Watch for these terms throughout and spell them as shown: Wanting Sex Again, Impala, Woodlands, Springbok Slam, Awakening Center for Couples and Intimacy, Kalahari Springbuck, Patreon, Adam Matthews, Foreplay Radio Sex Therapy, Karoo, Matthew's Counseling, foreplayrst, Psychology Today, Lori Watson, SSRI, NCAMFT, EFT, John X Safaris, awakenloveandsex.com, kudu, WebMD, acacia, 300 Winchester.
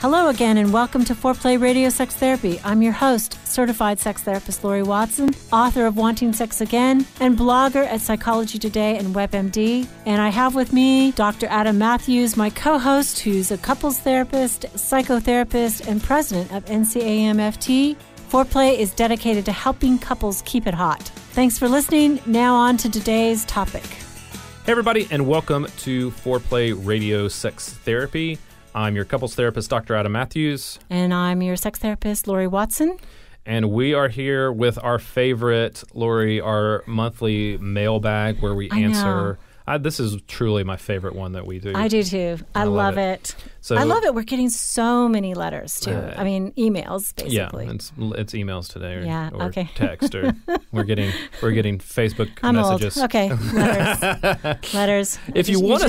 Hello again and welcome to Foreplay Radio Sex Therapy. I'm your host, certified sex therapist Lori Watson, author of Wanting Sex Again, and blogger at Psychology Today and WebMD. And I have with me Dr. Adam Matthews, my co-host, who's a couples therapist, psychotherapist, and president of NCAMFT. Foreplay is dedicated to helping couples keep it hot. Thanks for listening. Now on to today's topic. Hey everybody, and welcome to Foreplay Radio Sex Therapy. I'm your couples therapist, Dr. Adam Matthews. And I'm your sex therapist, Lori Watson. And we are here with our favorite, Lori, our monthly mailbag where we answer. This is truly my favorite one that we do. I do too. I love it. So, I love it. We're getting so many letters too. I mean, emails basically. Yeah, it's emails today, or text, or we're getting Facebook messages. Old. Okay, letters. If you want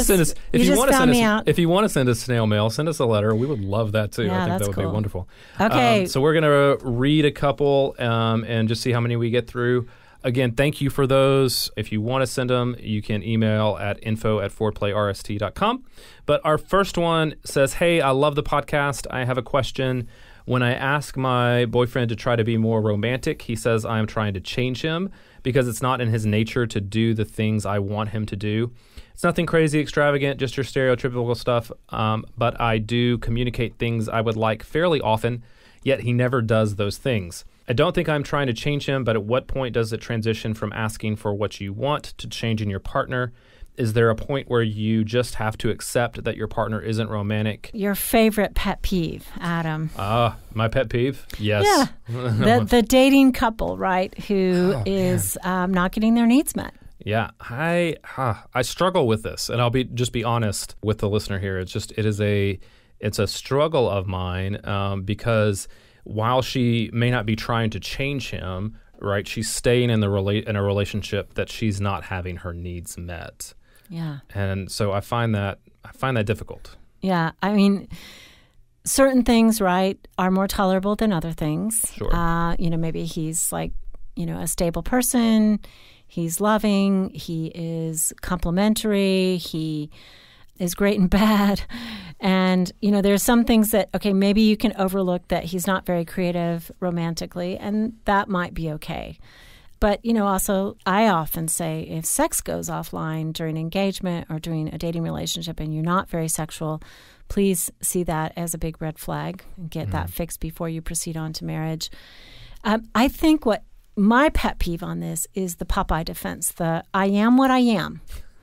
to send us snail mail, send us a letter. We would love that too. Yeah, I think that would be wonderful. Okay, so we're gonna read a couple and just see how many we get through. Again, thank you for those. If you want to send them, you can email at info@foreplayrst.com. But our first one says, hey, I love the podcast. I have a question. When I ask my boyfriend to try to be more romantic, he says I'm trying to change him because it's not in his nature to do the things I want him to do. It's nothing crazy, extravagant, just your stereotypical stuff. But I do communicate things I would like fairly often, yet he never does those things. I don't think I'm trying to change him, but at what point does it transition from asking for what you want to changing your partner? Is there a point where you just have to accept that your partner isn't romantic? Your favorite pet peeve, Adam. My pet peeve? Yes. Yeah. the dating couple, right, who is not getting their needs met. Yeah, I struggle with this, and I'll just be honest with the listener here. It's a struggle of mine because while she may not be trying to change him, right, she's staying in a relationship that she's not having her needs met. Yeah. And so I find that difficult. Yeah. I mean, certain things, right, are more tolerable than other things. Sure. Maybe he's like, a stable person, he's loving, he is complimentary, he is great and bad. And, there's some things that, okay, maybe you can overlook that he's not very creative romantically, and that might be okay. But, also I often say if sex goes offline during engagement or during a dating relationship and you're not very sexual, please see that as a big red flag and get that fixed before you proceed on to marriage. I think what my pet peeve on this is the Popeye defense, the I am what I am.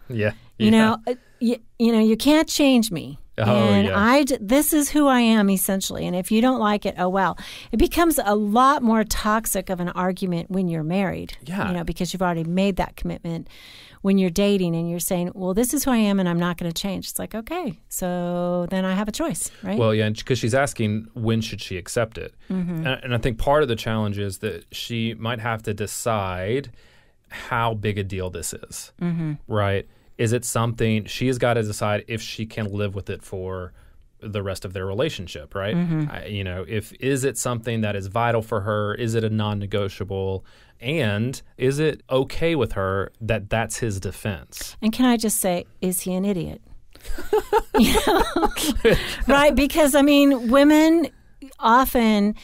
Yeah. You can't change me. This is who I am, essentially. And if you don't like it, oh, well. It becomes a lot more toxic of an argument when you're married, because you've already made that commitment when you're dating and you're saying, well, this is who I am and I'm not going to change. It's like, okay, so then I have a choice, right? Well, yeah, because she's asking when should she accept it. Mm-hmm. And I think part of the challenge is that she might have to decide how big a deal this is, right? Is it something she has got to decide if she can live with it for the rest of their relationship, right? Mm-hmm. Is it something that is vital for her? Is it a non-negotiable? And is it okay with her that that's his defense? And can I just say, is he an idiot? Right? Because, women often...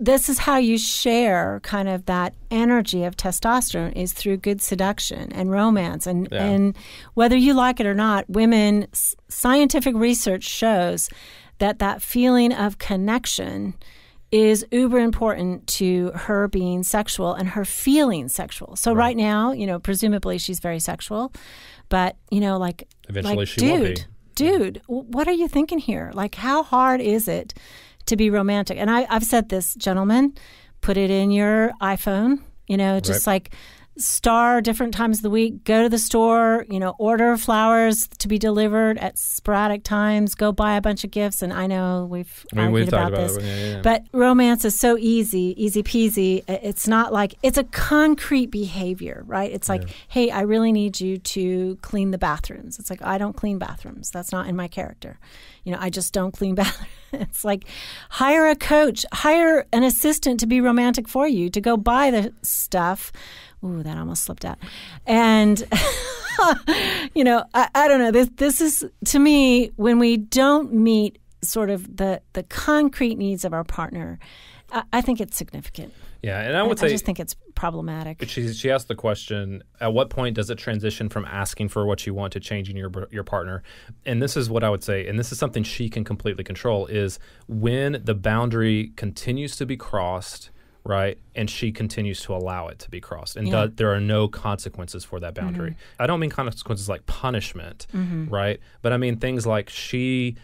This is how you share kind of that energy of testosterone is through good seduction and romance. And whether you like it or not, women, scientific research shows that feeling of connection is uber important to her being sexual and her feeling sexual. So right now, presumably she's very sexual, but, eventually she will be. Dude, what are you thinking here? Like, how hard is it to be romantic? And I've said this, gentlemen, put it in your iPhone, just like star different times of the week, go to the store, order flowers to be delivered at sporadic times, go buy a bunch of gifts. And I know we've talked about this, but romance is so easy peasy. It's not like, it's a concrete behavior, right? It's like, hey, I really need you to clean the bathrooms. It's like, I don't clean bathrooms. That's not in my character. I just don't clean bathrooms. It's like hire a coach, hire an assistant to be romantic for you, to go buy the stuff. Ooh, that almost slipped out. And, I don't know. This is, to me, when we don't meet sort of the concrete needs of our partner, I think it's significant. Yeah, and I would say I just think it's problematic. But she asked the question: at what point does it transition from asking for what you want to changing your partner? And this is what I would say, and this is something she can completely control: is when the boundary continues to be crossed, right, and she continues to allow it to be crossed, and yeah, there are no consequences for that boundary. Mm-hmm. I don't mean consequences like punishment, mm-hmm, right? But I mean things like she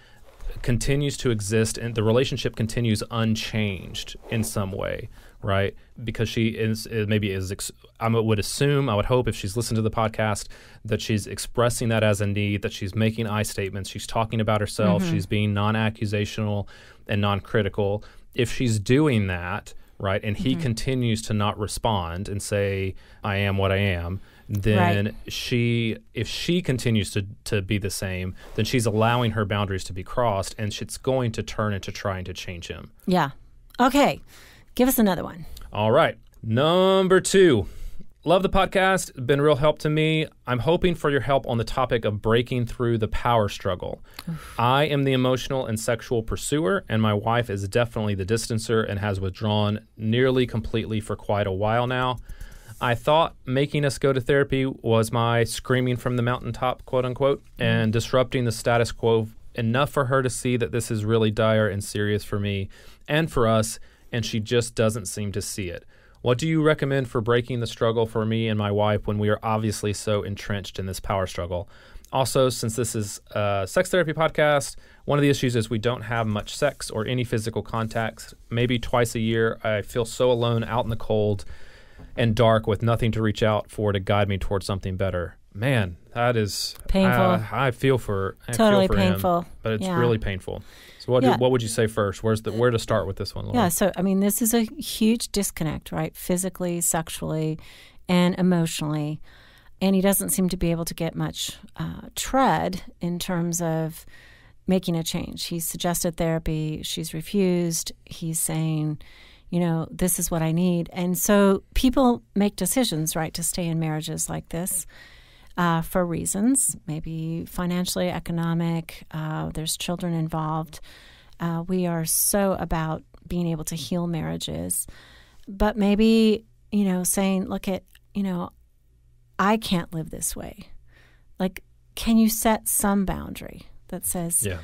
continues to exist and the relationship continues unchanged in some way, right? Because she is, maybe is, I would assume, I would hope if she's listened to the podcast, that she's expressing that as a need, that she's making I statements, she's talking about herself, mm-hmm, she's being non-accusational and non-critical. If she's doing that, right, and he mm-hmm continues to not respond and say, I am what I am, then right, if she continues to be the same, then she's allowing her boundaries to be crossed, and it's going to turn into trying to change him. Yeah. Okay. Give us another one. All right. Number 2. Love the podcast. Been real help to me. I'm hoping for your help on the topic of breaking through the power struggle. I am the emotional and sexual pursuer, and my wife is definitely the distancer and has withdrawn nearly completely for quite a while now. I thought making us go to therapy was my screaming from the mountaintop, quote unquote, and disrupting the status quo enough for her to see that this is really dire and serious for me and for us, and she just doesn't seem to see it. What do you recommend for breaking the struggle for me and my wife when we are obviously so entrenched in this power struggle? Also, since this is a sex therapy podcast, one of the issues is we don't have much sex or any physical contacts. Maybe twice a year, I feel so alone out in the cold and dark with nothing to reach out for to guide me towards something better. Man, that is painful. I feel for totally feel for painful him, but it's yeah, really painful. So what yeah, what would you say first? Where to start with this one, Lori? Yeah, so I mean, this is a huge disconnect, right? Physically, sexually, and emotionally, and he doesn't seem to be able to get much tread in terms of making a change. He's suggested therapy, she's refused. He's saying, you know, this is what I need. And so people make decisions, right, to stay in marriages like this for reasons, maybe financially, economic, there's children involved. We are so about being able to heal marriages. But maybe, you know, saying, look at, you know, I can't live this way. Like, can you set some boundary that says, yeah,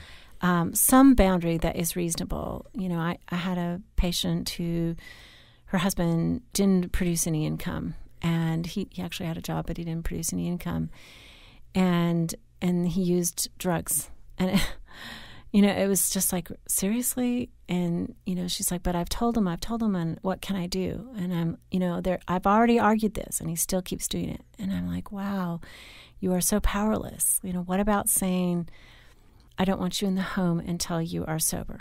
some boundary that is reasonable. You know, I had a patient who, her husband didn't produce any income, and he actually had a job, but he didn't produce any income, and he used drugs, and it, you know, it was just like, seriously? And you know, she's like, but I've told him, and what can I do? And I'm, you know, I've already argued this, and he still keeps doing it. And I'm like, wow, you are so powerless. You know, what about saying, I don't want you in the home until you are sober.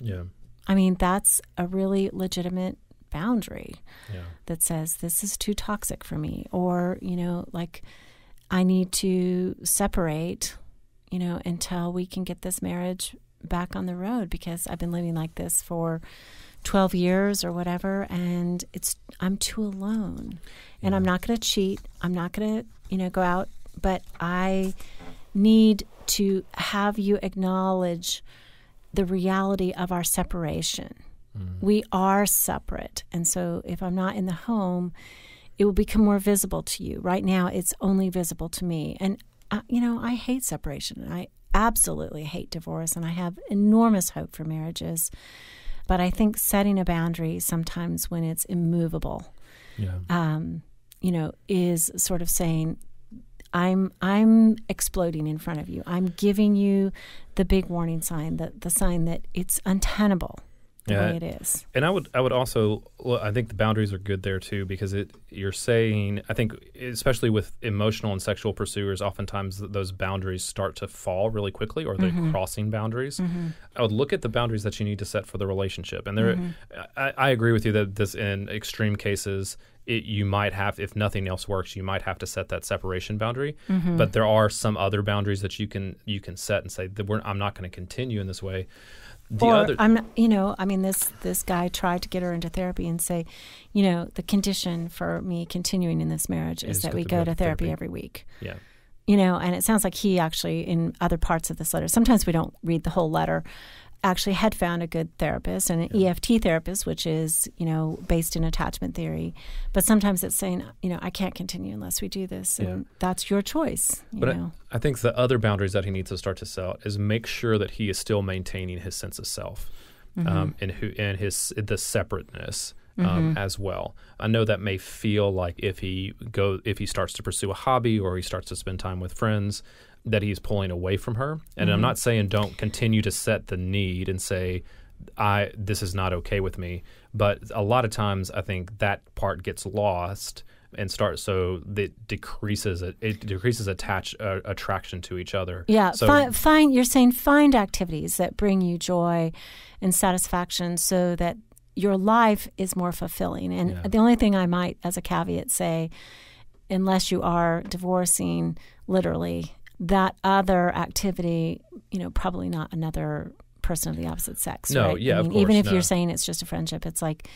Yeah. I mean, that's a really legitimate boundary, yeah, that says this is too toxic for me, or, you know, like I need to separate, you know, until we can get this marriage back on the road, because I've been living like this for 12 years or whatever, and I'm too alone, yeah, and I'm not going to cheat. I'm not going to, you know, go out, but I need to have you acknowledge the reality of our separation. Mm-hmm. We are separate. And so if I'm not in the home, it will become more visible to you. Right now, it's only visible to me. And, you know, I hate separation. And I absolutely hate divorce. And I have enormous hope for marriages. But I think setting a boundary sometimes when it's immovable, yeah, you know, is sort of saying, I'm exploding in front of you. I'm giving you the big warning sign, the sign that it's untenable the yeah, way it is. And I would also, I think the boundaries are good there too, because you're saying, I think especially with emotional and sexual pursuers, oftentimes those boundaries start to fall really quickly, or they're mm-hmm crossing boundaries. Mm-hmm. I would look at the boundaries that you need to set for the relationship. And there, mm-hmm, I agree with you that this, in extreme cases, you might have, if nothing else works, you might have to set that separation boundary. Mm-hmm. But there are some other boundaries that you can set and say, I'm not going to continue in this way. You know, I mean, this guy tried to get her into therapy and say, you know, the condition for me continuing in this marriage is that we go to therapy every week. Yeah. you know, and it sounds like he actually, in other parts of this letter, sometimes we don't read the whole letter, actually had found a good therapist and an EFT therapist, which is, you know, based in attachment theory. But sometimes it's saying, you know, I can't continue unless we do this. And that's your choice. But I think the other boundaries that he needs to start to set is make sure that he is still maintaining his sense of self and the separateness. As well. I know that may feel like if he starts to pursue a hobby or he starts to spend time with friends, that he's pulling away from her. And I'm not saying don't continue to set the need and say, this is not okay with me. But a lot of times I think that part gets lost and so that decreases attraction to each other. Yeah, so you're saying find activities that bring you joy and satisfaction so that your life is more fulfilling. And the only thing I might, as a caveat, say, unless you are divorcing, literally, that other activity, you know, probably not another person of the opposite sex. No, right? I mean, of course, even if you're saying it's just a friendship, it's like,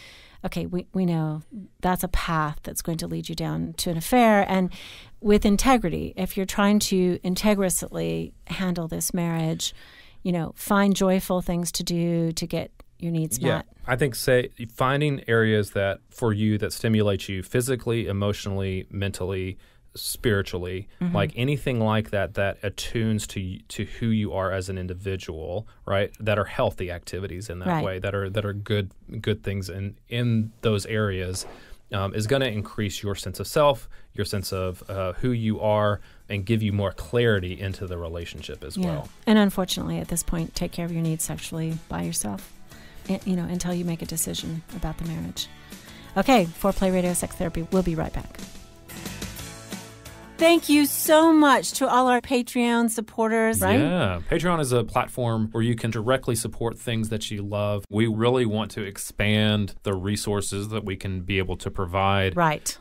okay, we know that's a path that's going to lead you down to an affair. And with integrity, if you're trying to integrally handle this marriage, you know, find joyful things to do to get your needs met. I think finding areas that for you that stimulate you physically, emotionally, mentally, spiritually, like anything like that that attunes to who you are as an individual, right? That are healthy activities in that way, that are good things in those areas, is going to increase your sense of self, your sense of who you are, and give you more clarity into the relationship as well. And unfortunately, at this point, take care of your needs sexually by yourself. You know, until you make a decision about the marriage. Okay, Foreplay Radio Sex Therapy. We'll be right back. Thank you so much to all our Patreon supporters, right? Yeah. Patreon is a platform where you can directly support things that you love. We really want to expand the resources that we can be able to provide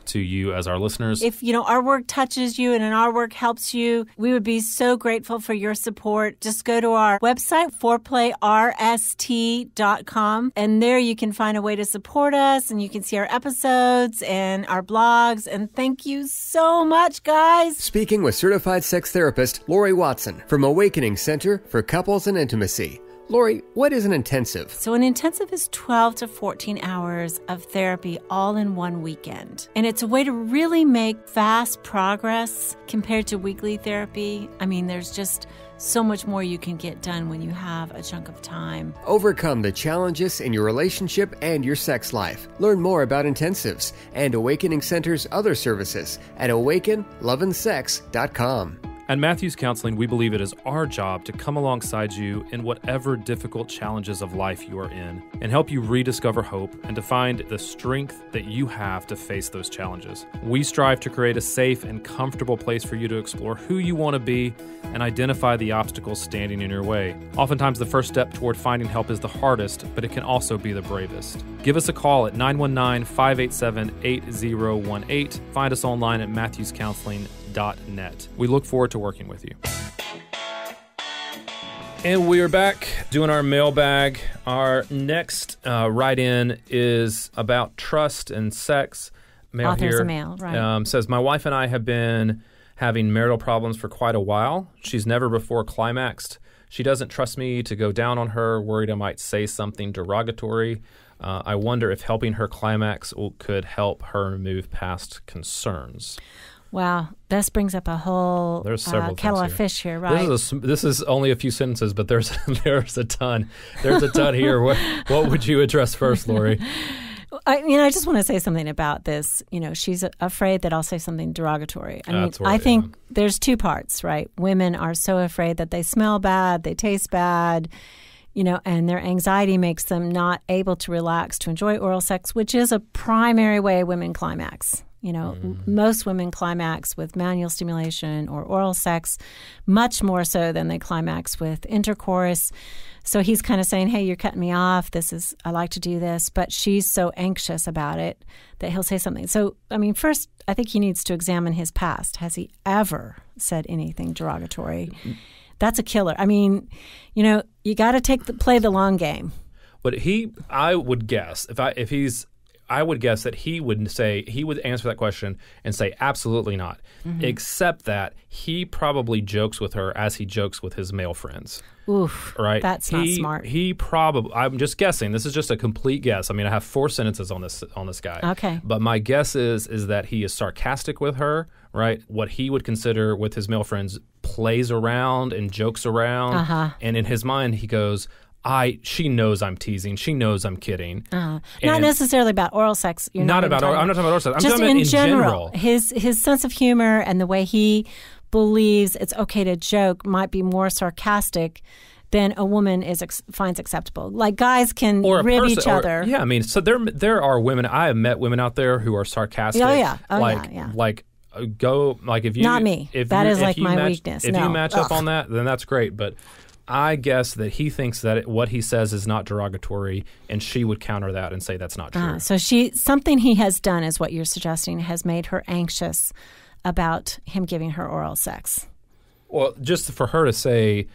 to you as our listeners. If, you know, our work touches you and our work helps you, we would be so grateful for your support. Just go to our website, foreplayrst.com, and there you can find a way to support us, and you can see our episodes and our blogs. And thank you so much, guys. Speaking with certified sex therapist Lori Watson from Awakening Center for Couples and Intimacy. Lori, what is an intensive? So an intensive is 12 to 14 hours of therapy all in one weekend. And it's a way to really make fast progress compared to weekly therapy. I mean, there's just so much more you can get done when you have a chunk of time. Overcome the challenges in your relationship and your sex life. Learn more about intensives and Awakening Center's other services at awakenloveandsex.com. At Matthew's Counseling, we believe it is our job to come alongside you in whatever difficult challenges of life you are in and help you rediscover hope and to find the strength that you have to face those challenges. We strive to create a safe and comfortable place for you to explore who you want to be and identify the obstacles standing in your way. Oftentimes, the first step toward finding help is the hardest, but it can also be the bravest. Give us a call at 919-587-8018. Find us online at matthewscounseling.net. We look forward to working with you. And we are back doing our mailbag. Our next write-in is about trust and sex. Mail Authors here. Mail, right. Says, my wife and I have been having marital problems for quite a while. She's never before climaxed. She doesn't trust me to go down on her, worried I might say something derogatory. I wonder if helping her climax could help her move past concerns. Wow, this brings up a whole kettle of fish here, right? This is only a few sentences, but there's a ton. There's a ton here. What would you address first, Lori? I mean, I just want to say something about this. You know, she's afraid that I'll say something derogatory. I mean, that's right, I think there's two parts, right? Women are so afraid that they smell bad, they taste bad, you know, and their anxiety makes them not able to relax, to enjoy oral sex, which is a primary way women climax. You know, most women climax with manual stimulation or oral sex, much more so than they climax with intercourse. So he's kind of saying, hey, you're cutting me off. I like to do this. But she's so anxious about it that he'll say something. So, I mean, first, I think he needs to examine his past. Has he ever said anything derogatory? That's a killer. I mean, you know, you got to play the long game. But I would guess, if he's I would guess that he would say, he would answer that question and say, absolutely not. Mm-hmm. Except that he probably jokes with her as he jokes with his male friends. Oof. Right? That's not smart. He probably, I'm just guessing. This is just a complete guess. I mean, I have 4 sentences on this guy. Okay. But my guess is that he is sarcastic with her, right? What he would consider with his male friends, plays around and jokes around. Uh-huh. And in his mind, he goes, she knows I'm teasing. She knows I'm kidding. Not necessarily about oral sex. I'm not talking about oral sex. I'm just talking about in general. His sense of humor and the way he believes it's okay to joke might be more sarcastic than a woman finds acceptable. Like guys can rib each other. Yeah, I mean, so there are women. I have met women out there who are sarcastic. Oh yeah, if you not me. That is my weakness. If you match up on that, then that's great. But I guess that he thinks that what he says is not derogatory, and she would counter that and say that's not true. So something he has done is what you're suggesting has made her anxious about him giving her oral sex. Well, just for her to say,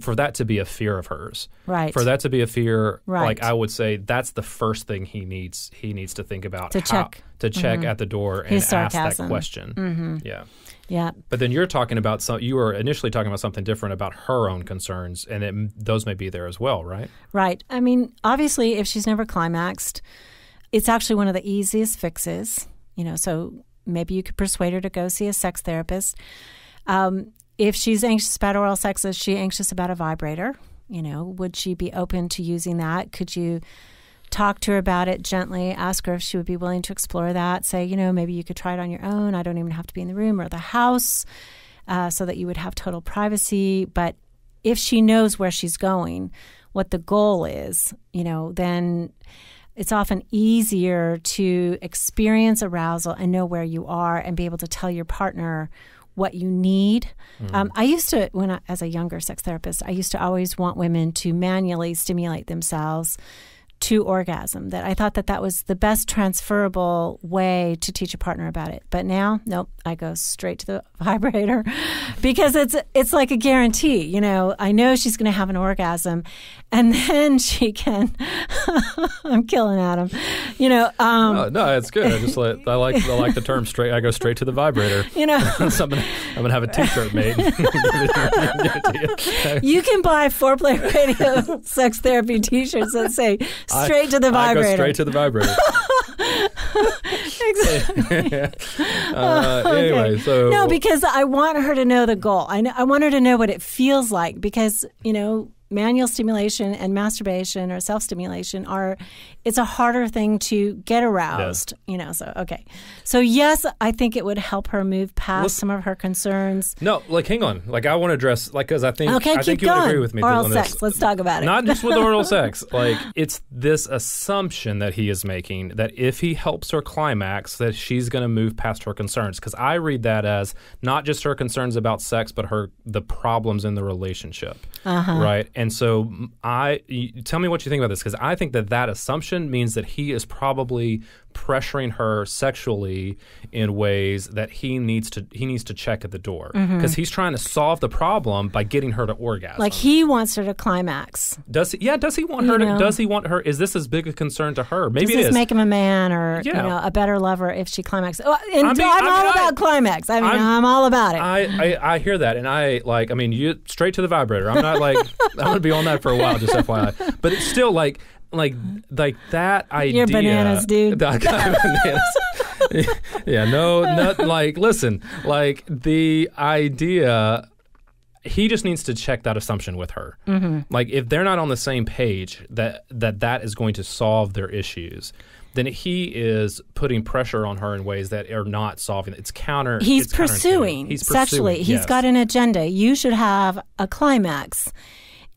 for that to be a fear of hers. Right. For that to be a fear, right. Like I would say that's the first thing he needs to think about. To check at the door and ask that question. Mm-hmm. Yeah. Yeah, but then you're talking about you were initially talking about something different about her own concerns, and those may be there as well, right? Right. I mean, obviously, if she's never climaxed, it's actually one of the easiest fixes. You know, so maybe you could persuade her to go see a sex therapist. If she's anxious about oral sex, is she anxious about a vibrator? You know, would she be open to using that? Could you talk to her about it gently, ask her if she would be willing to explore that, say, you know, maybe you could try it on your own. I don't even have to be in the room or the house so that you would have total privacy. But if she knows where she's going, what the goal is, you know, then it's often easier to experience arousal and know where you are and be able to tell your partner what you need. Mm. I used to, as a younger sex therapist, I used to always want women to manually stimulate themselves to orgasm. That I thought that was the best transferable way to teach a partner about it. But now, nope, I go straight to the vibrator because it's like a guarantee. You know, I know she's going to have an orgasm, and then she can. I'm killing Adam. You know. No, it's good. I like the term straight. I go straight to the vibrator. You know, I'm gonna have a T-shirt made. You can buy Foreplay Radio Sex Therapy T-shirts that say. Straight to the vibrator. I go straight to the vibrator. Exactly. Okay. Anyway, so no, because I want her to know the goal. I want her to know what it feels like because you know manual stimulation and masturbation or self-stimulation it's a harder thing to get aroused. Yeah. You know. So okay. So yes, I think it would help her move past some of her concerns. No, like hang on. Like I want to address because I think I think you would agree with me. Oral sex. Let's talk about it. Not just with oral sex. Like it's this assumption that he is making that if he helps her climax, that she's going to move past her concerns. Because I read that as not just her concerns about sex, but the problems in the relationship. Uh-huh. Right. And so tell me what you think about this because I think that assumption means that he is probably pressuring her sexually in ways that he needs to check at the door because he's trying to solve the problem by getting her to orgasm. Like he wants her to climax. Does he? Yeah. Does he want her? Does he want her? Is this as big a concern to her? Maybe does this make him a man or you know a better lover if she climaxes? Oh, and I'm all about climax. I mean, I'm all about it. I hear that, and you straight to the vibrator. I'm not like I'm gonna be on that for a while, just FYI. But it's still like. Like that idea. You're bananas, dude. Bananas. Yeah, listen, the idea, he just needs to check that assumption with her. Mm-hmm. Like, if they're not on the same page that is going to solve their issues, then he is putting pressure on her in ways that are not solving. It's counter. He's pursuing sexually. Yes. He's got an agenda. You should have a climax.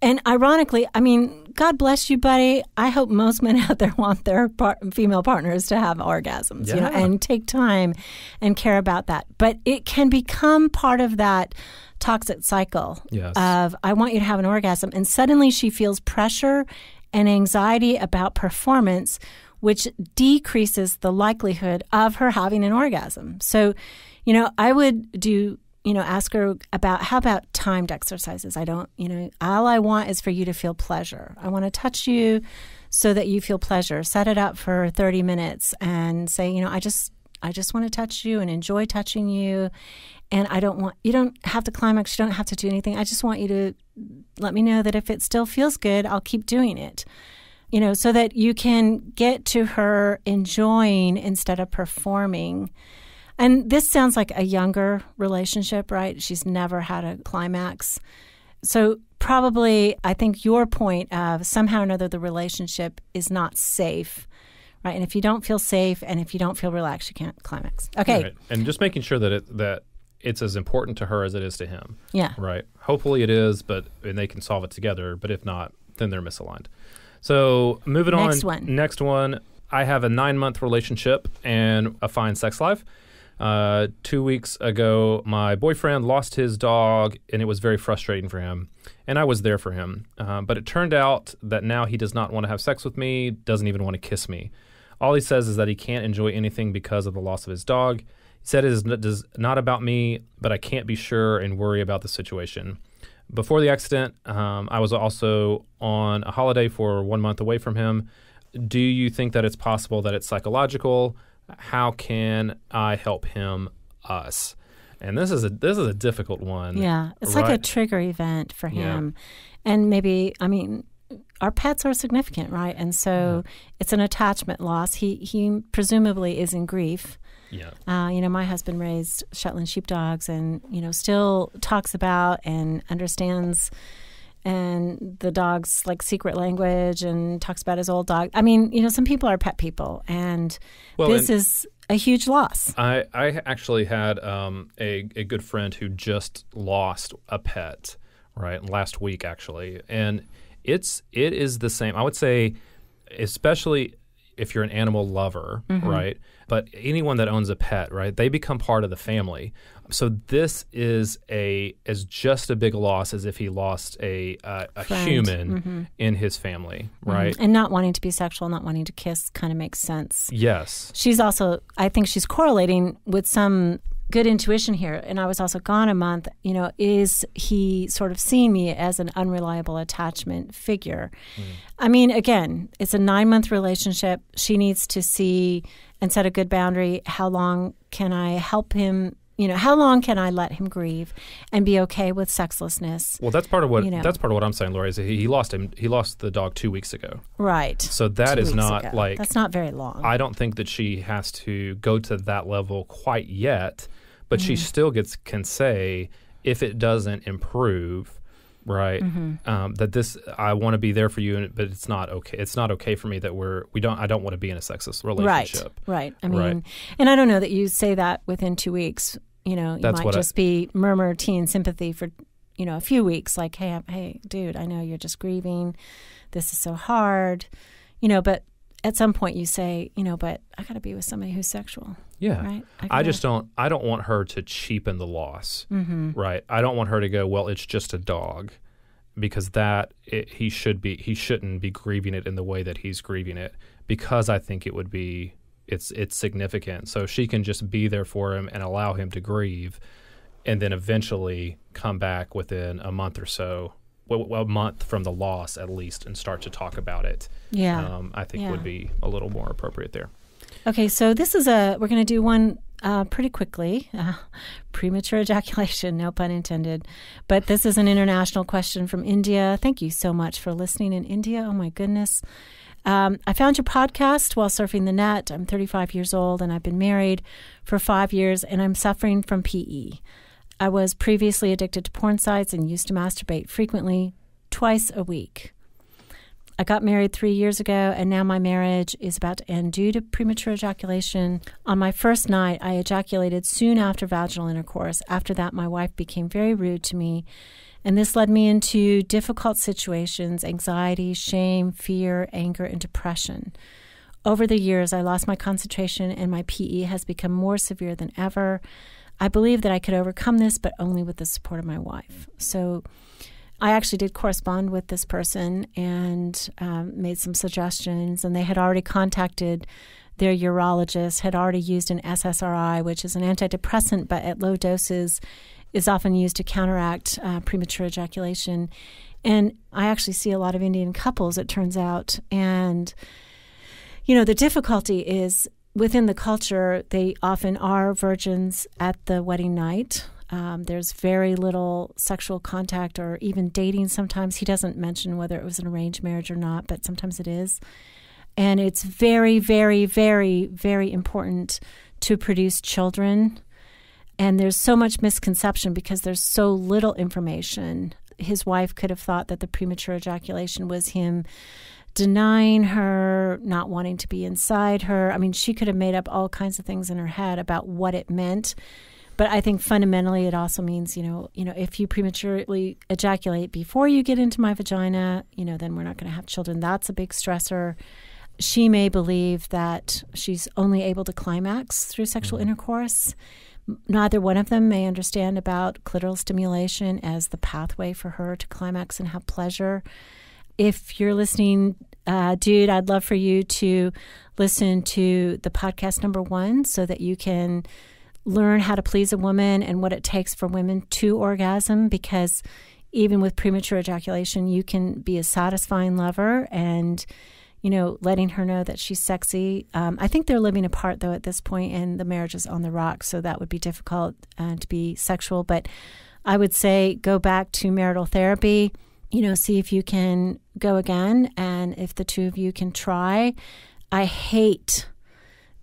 And ironically, I mean, God bless you, buddy. I hope most men out there want their female partners to have orgasms, you know, and take time and care about that. But it can become part of that toxic cycle of I want you to have an orgasm. And suddenly she feels pressure and anxiety about performance, which decreases the likelihood of her having an orgasm. So, you know, I would do... You know, ask her about how about timed exercises. All I want is for you to feel pleasure. I want to touch you so that you feel pleasure. Set it up for 30 minutes and say, you know, I just want to touch you and enjoy touching you. And you don't have to climax. You don't have to do anything. I just want you to let me know that if it still feels good, I'll keep doing it. You know, so that you can get to her enjoying instead of performing. And this sounds like a younger relationship, right? She's never had a climax. So probably, I think your point of somehow or another, the relationship is not safe. Right, and if you don't feel safe and if you don't feel relaxed, you can't climax. Okay. Right. And just making sure that it's as important to her as it is to him. Yeah. Right. Hopefully it is, and they can solve it together. But if not, then they're misaligned. So moving on. Next one. I have a 9-month relationship and a fine sex life. 2 weeks ago, my boyfriend lost his dog, and it was very frustrating for him. And I was there for him. But it turned out that now he does not want to have sex with me, doesn't even want to kiss me. All he says is that he can't enjoy anything because of the loss of his dog. He said it is not about me, but I can't be sure and worry about the situation. Before the accident, I was also on a holiday for 1 month away from him. Do you think that it's possible that it's psychological? How can I help him, us? And this is a difficult one. Yeah, it's right? Like a trigger event for him. Yeah. And maybe, I mean, our pets are significant, right? And so it's an attachment loss. He presumably is in grief. Yeah. You know, my husband raised Shetland sheepdogs and, you know, still talks about and understands and the dog's, like, secret language and talks about his old dog. I mean, you know, some people are pet people, and this is a huge loss. I actually had a good friend who just lost a pet, right, last week, actually. And it is the same. I would say, especially if you're an animal lover, right? But anyone that owns a pet, right, they become part of the family. So this is just a big loss as if he lost a human in his family, right? And not wanting to be sexual, not wanting to kiss kind of makes sense. Yes. She's also, I think she's correlating with some good intuition here, and I was also gone a month, you know, is he sort of seeing me as an unreliable attachment figure? I mean, again, it's a 9-month relationship. She needs to see and set a good boundary. How long can I help him? You know, how long can I let him grieve and be okay with sexlessness? Well, that's part of what that's part of what I'm saying, Lori, is he lost him. He lost the dog 2 weeks ago. Right. So that is not like, that's not very long. I don't think that she has to go to that level quite yet, but she still can say, if it doesn't improve, right, that this, I want to be there for you, but it's not okay. It's not okay for me that I don't want to be in a sexist relationship. Right. I mean, and I don't know that you say that within 2 weeks. You know, you might just be murmuring sympathy for, you know, a few weeks. Like, hey, dude, I know you're just grieving. This is so hard. You know, but at some point you say, you know, but I got to be with somebody who's sexual. Yeah. Right? I don't want her to cheapen the loss. Right. I don't want her to go, well, it's just a dog. Because he shouldn't be grieving it in the way that he's grieving it, because I think it would be, it's significant. So she can just be there for him and allow him to grieve, and then eventually come back within a month or so, a month from the loss at least, and start to talk about it. Yeah, I think would be a little more appropriate there. Okay, so this is we're going to do one pretty quickly, premature ejaculation, no pun intended. But this is an international question from India. Thank you so much for listening in India. Oh, my goodness. I found your podcast while surfing the net. I'm 35 years old, and I've been married for 5 years, and I'm suffering from PE. I was previously addicted to porn sites and used to masturbate frequently, twice a week. I got married 3 years ago, and now my marriage is about to end due to premature ejaculation. On my first night, I ejaculated soon after vaginal intercourse. After that, my wife became very rude to me, and this led me into difficult situations, anxiety, shame, fear, anger, and depression. Over the years, I lost my concentration, and my PE has become more severe than ever. I believe that I could overcome this, but only with the support of my wife. So I actually did correspond with this person and made some suggestions, and they had already contacted their urologist, had already used an SSRI, which is an antidepressant, but at low doses is often used to counteract premature ejaculation. And I actually see a lot of Indian couples, it turns out. And, you know, the difficulty is within the culture, they often are virgins at the wedding night. There's very little sexual contact or even dating sometimes. He doesn't mention whether it was an arranged marriage or not, but sometimes it is. And it's very, very, very, very important to produce children. And there's so much misconception because there's so little information. His wife could have thought that the premature ejaculation was him denying her, not wanting to be inside her. I mean, she could have made up all kinds of things in her head about what it meant. But I think fundamentally it also means, you know, if you prematurely ejaculate before you get into my vagina, you know, then we're not going to have children. That's a big stressor. She may believe that she's only able to climax through sexual intercourse. Neither one of them may understand about clitoral stimulation as the pathway for her to climax and have pleasure. If you're listening, dude, I'd love for you to listen to the podcast #1 so that you can learn how to please a woman and what it takes for women to orgasm, because even with premature ejaculation, you can be a satisfying lover and, you know, letting her know that she's sexy. I think they're living apart, though, at this point, and the marriage is on the rocks, so that would be difficult to be sexual. But I would say go back to marital therapy, you know, see if you can go again and if the two of you can try. I hate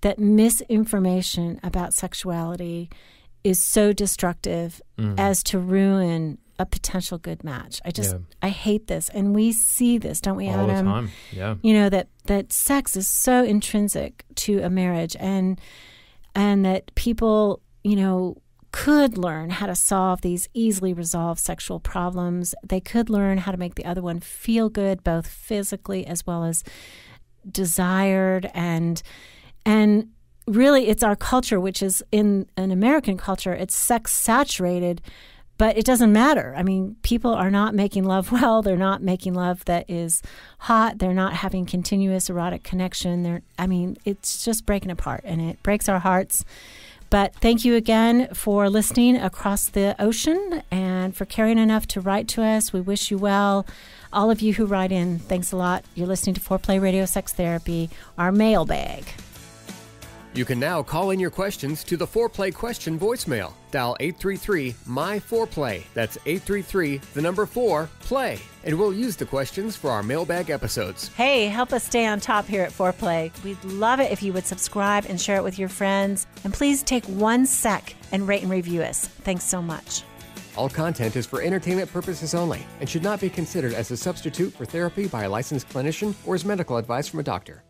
that misinformation about sexuality is so destructive as to ruin a potential good match. I just, I hate this. And we see this, don't we, Adam? All the time, yeah. You know, that sex is so intrinsic to a marriage, and that people, you know, could learn how to solve these easily resolved sexual problems. They could learn how to make the other one feel good, both physically as well as desired. And really, it's our culture, which is in an American culture, it's sex saturated, but it doesn't matter. I mean, people are not making love well. They're not making love that is hot. They're not having continuous erotic connection. I mean, it's just breaking apart, and it breaks our hearts. But thank you again for listening across the ocean and for caring enough to write to us. We wish you well. All of you who write in, thanks a lot. You're listening to Foreplay Radio Sex Therapy, our mailbag. You can now call in your questions to the Foreplay Question voicemail. Dial 833-MY-4PLAY. That's 833-4-PLAY. And we'll use the questions for our mailbag episodes. Hey, help us stay on top here at Foreplay. We'd love it if you would subscribe and share it with your friends. And please take 1 sec and rate and review us. Thanks so much. All content is for entertainment purposes only and should not be considered as a substitute for therapy by a licensed clinician or as medical advice from a doctor.